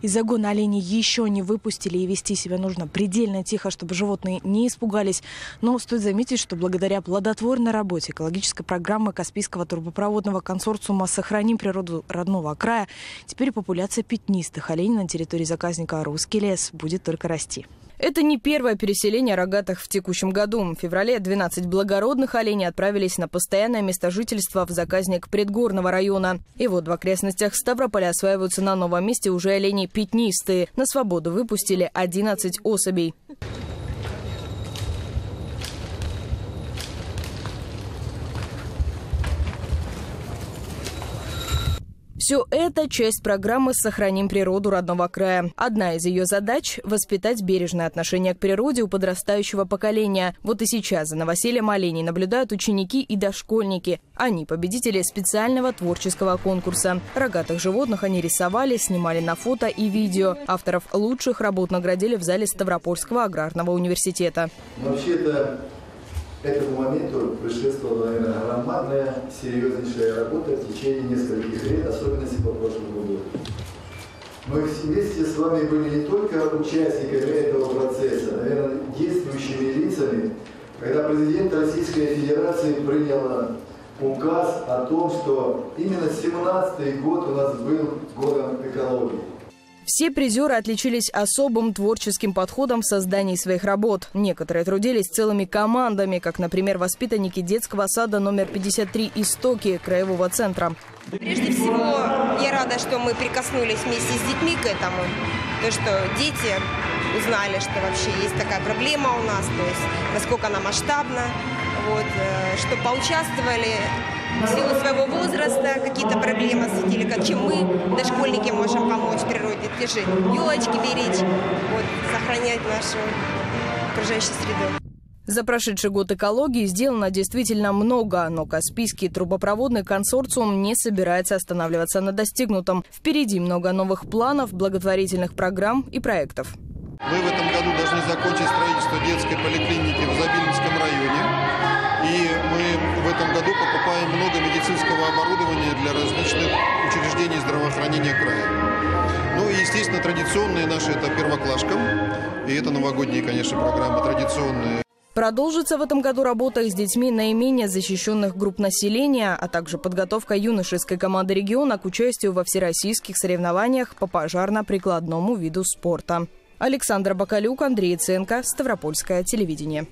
Из загона оленей еще не выпустили, и вести себя нужно предельно тихо, чтобы животные не испугались. Но стоит заметить, что благодаря плодотворной работе экологической программы Каспийского трубопроводного консорциума «Сохраним природу родного края» теперь популяция пятнистых оленей на территории заказника «Русский лес» будет только расти. Это не первое переселение рогатых в текущем году. В феврале 12 благородных оленей отправились на постоянное место жительства в заказник Предгорного района. И вот в окрестностях Ставрополя осваиваются на новом месте уже олени пятнистые. На свободу выпустили 11 особей. Все это часть программы «Сохраним природу родного края». Одна из ее задач – воспитать бережное отношение к природе у подрастающего поколения. Вот и сейчас за новоселием оленей наблюдают ученики и дошкольники. Они – победители специального творческого конкурса. Рогатых животных они рисовали, снимали на фото и видео. Авторов лучших работ наградили в зале Ставропольского аграрного университета. Вообще-то этому моменту предшествовала, наверное, громадная, серьезнейшая работа в течение нескольких лет, особенно по прошлому году. Мы вместе с вами были не только участниками этого процесса, наверное, действующими лицами, когда президент Российской Федерации принял указ о том, что именно 17-й год у нас был годом экологии. Все призеры отличились особым творческим подходом в создании своих работ. Некоторые трудились целыми командами, как, например, воспитанники детского сада номер 53 «Истоки» Краевого центра. Прежде всего, я рада, что мы прикоснулись вместе с детьми к этому. То, что дети узнали, что вообще есть такая проблема у нас, то есть насколько она масштабна, вот, что поучаствовали. В силу своего возраста какие-то проблемы осветили, как чем мы, дошкольники, можем помочь природе. Те же елочки беречь, вот, сохранять нашу окружающую среду. За прошедший год экологии сделано действительно много, но Каспийский трубопроводный консорциум не собирается останавливаться на достигнутом. Впереди много новых планов, благотворительных программ и проектов. Мы в этом году должны закончить строительство детской поликлиники в Забильнском районе. И мы в этом году покупаем много медицинского оборудования для различных учреждений здравоохранения края. Ну и, естественно, традиционные наши – это первоклашка. И это новогодние, конечно, программы традиционные. Продолжится в этом году работа с детьми наименее защищенных групп населения, а также подготовка юношеской команды региона к участию во всероссийских соревнованиях по пожарно-прикладному виду спорта. Александр Бакалюк, Андрей Ценко, Ставропольское телевидение.